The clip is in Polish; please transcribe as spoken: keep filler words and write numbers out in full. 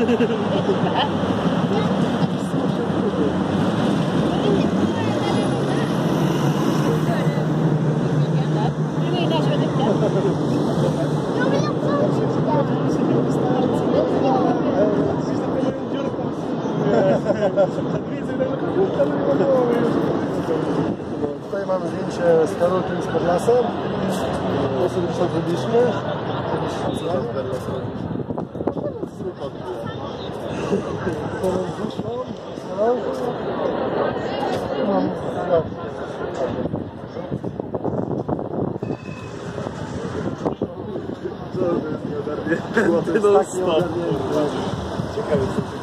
Tutaj mamy zdjęcie z Karolkiem z Podlasem. To sobie już odbyliśmy. To jest taki ogarnięty. Ciekawe.